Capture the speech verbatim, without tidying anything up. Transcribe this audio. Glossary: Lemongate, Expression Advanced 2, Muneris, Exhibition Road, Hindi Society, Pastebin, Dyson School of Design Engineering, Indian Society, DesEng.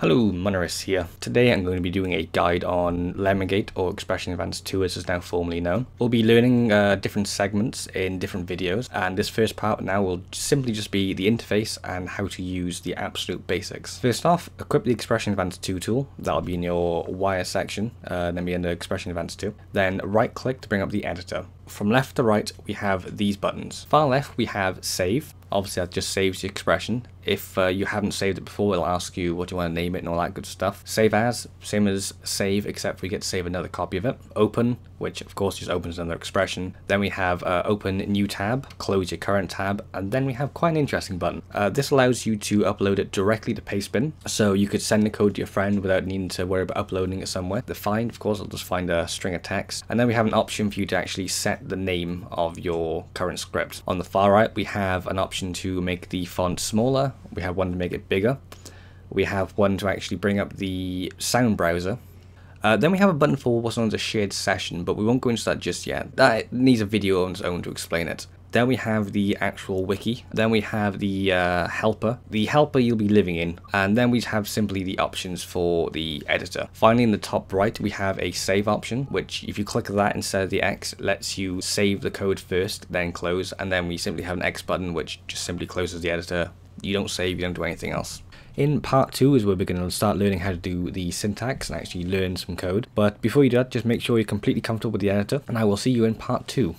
Hello, Muneris here. Today I'm going to be doing a guide on Lemongate, or Expression Advanced two as it's now formally known. We'll be learning uh, different segments in different videos, and this first part now will simply just be the interface and how to use the absolute basics. First off, equip the Expression Advanced two tool. That'll be in your wire section, uh, then be under Expression Advanced two. Then right click to bring up the editor. From left to right, we have these buttons. Far left, we have save. Obviously that just saves the expression. If uh, you haven't saved it before, it'll ask you what you want to name it and all that good stuff. Save as, same as save, except we get to save another copy of it. Open, which of course just opens another expression. Then we have uh, open new tab, close your current tab, and then we have quite an interesting button. Uh, this allows you to upload it directly to Pastebin, so you could send the code to your friend without needing to worry about uploading it somewhere. The find, of course, I'll just find a string of text. And then we have an option for you to actually set the name of your current script. On the far right, we have an option to make the font smaller, we have one to make it bigger, we have one to actually bring up the sound browser. Uh, then we have a button for what's known as a shared session, but we won't go into that just yet. That needs a video on its own to explain it. Then we have the actual wiki, then we have the uh, helper, the helper you'll be living in, and then we have simply the options for the editor. Finally, in the top right, we have a save option, which if you click that instead of the X, lets you save the code first, then close, and then we simply have an X button, which just simply closes the editor. You don't save, you don't do anything else. In part two is where we're going to start learning how to do the syntax and actually learn some code. But before you do that, just make sure you're completely comfortable with the editor, and I will see you in part two.